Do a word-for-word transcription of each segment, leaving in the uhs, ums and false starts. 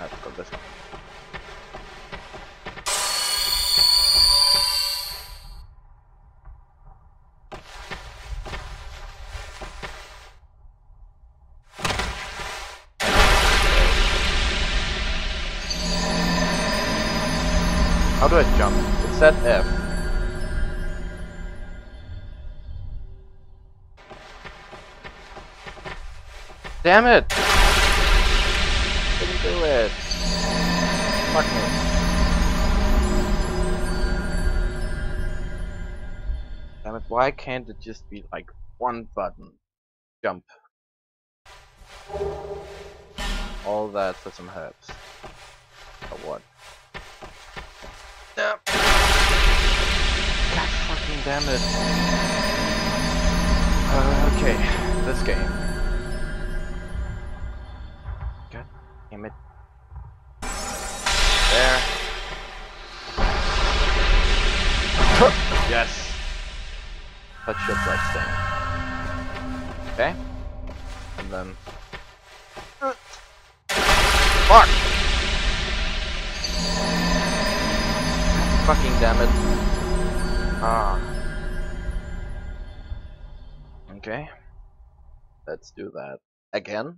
I forgot this one. How do I jump? It said F. Damn it! Didn't do it. Fuck me. Damn it! Why can't it just be like one button? Jump. All that for some herbs. Or what? No. God fucking damn it. Uh, okay, this game. God damn it. There. Yes. That should like thing. Okay. And then. Fuck! Fucking damn it. Ah. Okay. Let's do that again.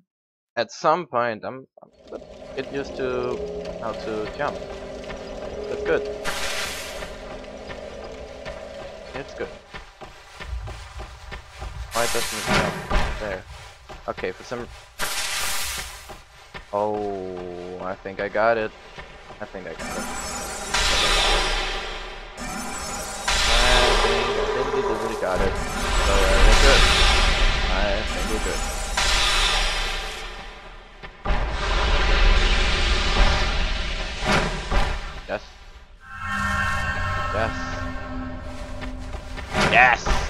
At some point, I'm, I'm get used to how to jump. That's good. It's good. Why doesn't it jump? There. Okay, for some... Oh, I think I got it. I think I got it. Got it. So uh, we're good. I think we're good. Yes. Yes. Yes!